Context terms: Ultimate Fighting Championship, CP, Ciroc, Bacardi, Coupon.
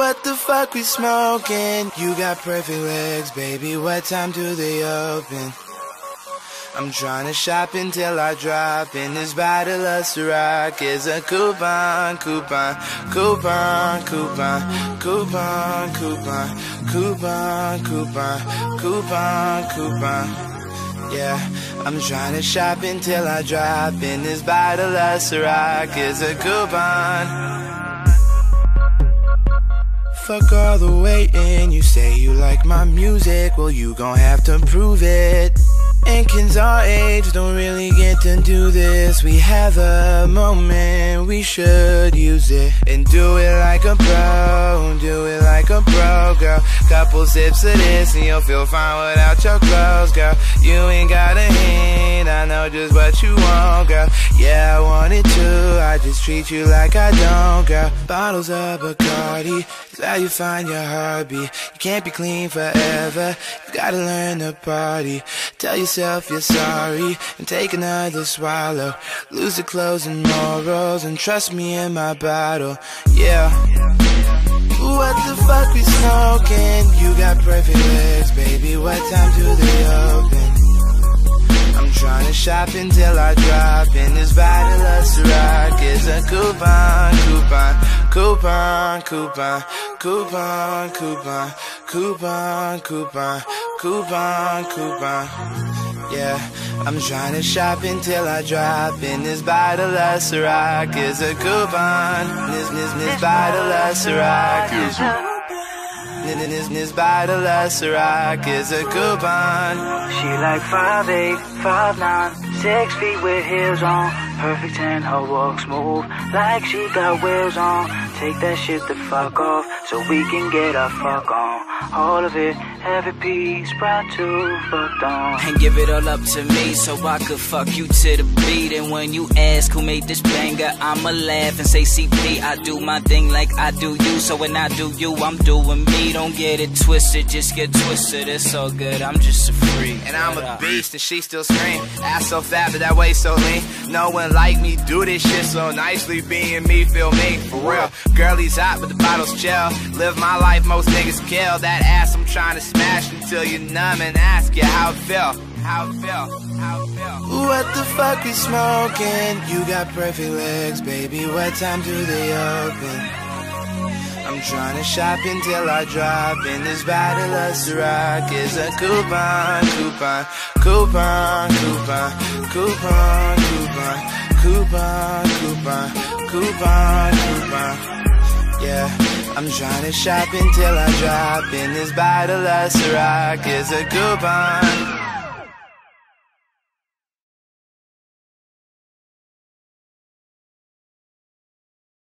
what the fuck we smoking? You got perfect legs, baby, what time do they open? I'm tryna shop until I drop in this bottle of Ciroc. Is a coupon, coupon, coupon, coupon, coupon, coupon, coupon, coupon, coupon, coupon. Yeah, I'm tryna shop until I drop in this bottle of Ciroc. Is a coupon. Fuck all the waiting. You say you like my music, well you gon' have to prove it. And kids our age don't really get to do this. We have a moment, we should use it. And do it like a pro, do it like a pro, girl. Couple sips of this and you'll feel fine without your clothes, girl. You ain't got a hint, I know just what you want, girl. Yeah, I want it too, I just treat you like I don't, girl. Bottles of Bacardi, it's how you find your hobby. You can't be clean forever, you gotta learn to party. Tell yourself you're sorry and take another swallow. Lose the clothes and morals and trust me in my bottle, yeah. What the fuck we smoking? You got perfect legs, baby, what time do they open? I'm tryna shop until I drop in this bottle of Ciroc. Is a coupon, coupon, coupon, coupon, coupon, coupon, coupon, coupon, coupon, coupon. Yeah, I'm tryna shop until I drop in this bottle of Ciroc. Is a coupon. This bottle of Ciroc is a. This bottle of Ciroc is a coupon. She like 5'8", 5'9", 6 feet with heels on. Perfect and her walk smooth, like she got wheels on. Take that shit the fuck off, so we can get our fuck on. All of it, every piece, brought to fucked on. And give it all up to me, so I could fuck you to the beat. And when you ask who made this banger, I'ma laugh and say CP. I do my thing like I do you, so when I do you, I'm doing me. Don't get it twisted, just get twisted, it's all good, I'm just a freak. And I'm a beast and she still scream. Ass so fat but that waist so lean. No one like me, do this shit so nicely, being me, feel me, for real. Girlie's hot but the bottle's chill. Live my life, most niggas kill. That ass I'm trying to smash until you're numb and ask you how it feel, how it feel, how it feel. What the fuck we smoking? You got perfect legs, baby, what time do they open? I'm tryna shop until I drop in this bottle of Ciroc. Is a coupon, coupon, coupon, coupon, coupon, coupon, coupon, coupon, coupon, coupon. Yeah, I'm tryna shop until I drop in this bottle of Ciroc. Is a coupon.